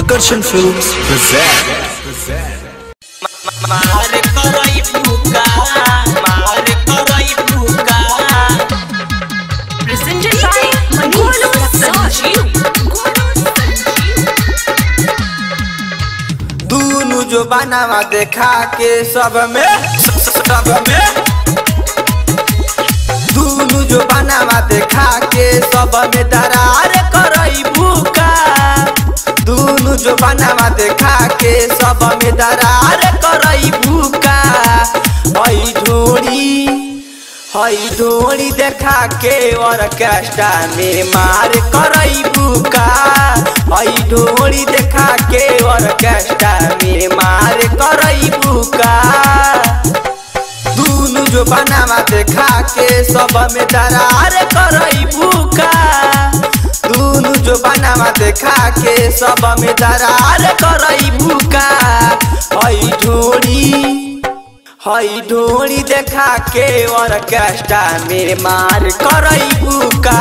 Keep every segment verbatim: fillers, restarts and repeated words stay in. आकर्षण फिल्म्स दोनों जो बनावा देखा के सब में सब में दोनों जो बनावा देखा के सब में दरार करई भूका दोनों जो बनावा देखा के सब में दरार करई भूका हई ढोड़ी हई ढोड़ी देखा के ऑर्केस्ट्रा में मार करई भूका हई ढोड़ी देखा के ऑर्केस्ट्रा में मार करई भूका दोनों जो बनावा देखा के सब में दरार करई भूका दोनों जो बनावा देखा के सब में दरार करई भूका हई ढोड़ी हई ढोड़ी देखा के ऑर्केस्ट्रा में मार करई भूका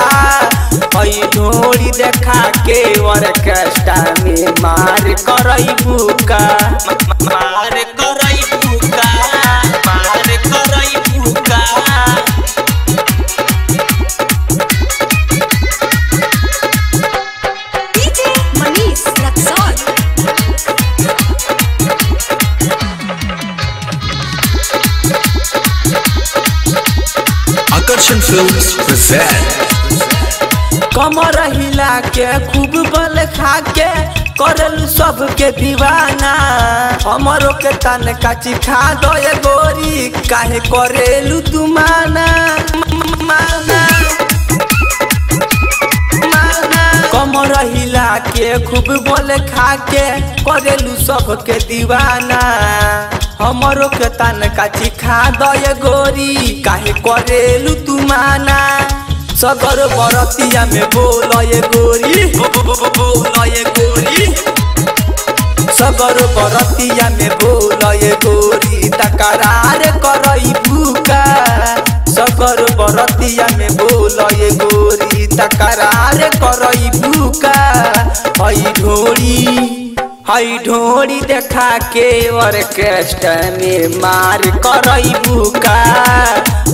हई ढोड़ी देखा के ऑर्केस्ट्रा में मार करई भूका मार करई भूका मार करई भूका डीजे मनीष रक्सौल आकर्षण फिल्म्स प्रेजेंट कमर हिला के खूब बल खा के करल सब के दीवाना हमरो के तन काची खा दो ये गोरी काहे करेलू तू माना माना माना कमर हिला के खूब बल खा के करलू सब के दीवाना हमरो के तन काची खा दय गोरी काहे करेलू तू माना सगर बरतिया में बोल ये गोरी बोल ये गोरी सगर बरतिया में बोल ये गोरी तकरार करई भूका सगर बरतिया में बोल ये गोरी तकरार करई भूका हई ढोड़ी हई ढोड़ी देखा के ऑर्केस्ट्रा में मार करई भूका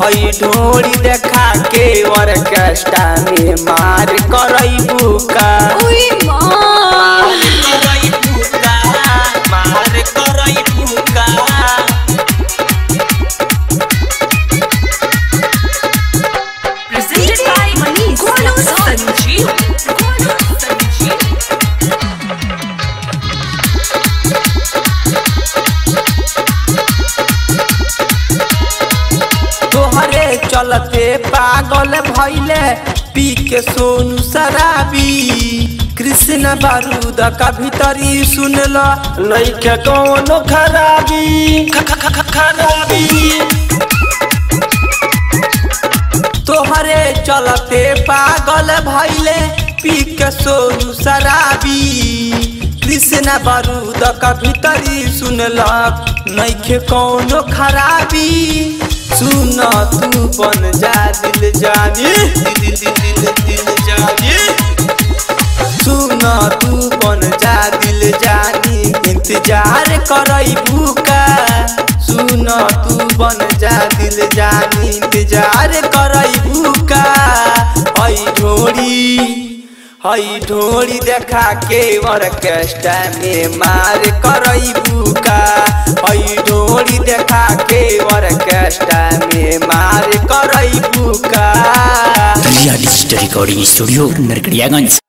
हई ढोड़ी देखा के ऑर्केस्ट्रा में मार करई भूका मार करई भूका प्रेजेंटेड बाय मनीष चलते पागल भैले पी के सोनू शराबी कृष्ण बारूद का भीतरी सुन लो नइखे कोनो खराबी खराबी तोहरे चलते पागल भैले पी के सोनू शराबी कृष्ण बारूद का भीतरी सुन लो नइखे कोनो खराबी सुना तू बन जा दिल जानी दिल दिल दिल दिल जानी सुना तू बन जा दिल जानी इंतजार करई भूका सुना तू बन जा दिल जानी इंतजार करई भूका हई ढोड़ी हई ढोड़ी देखा के ऑर्केस्ट्रा में मार करई भूका हई ढोड़ी देखा के ऑर्केस्ट्रा में मार करई भूका रियलिस्ट रिकॉर्डिंग स्टूडियो नरकड़ियागंज।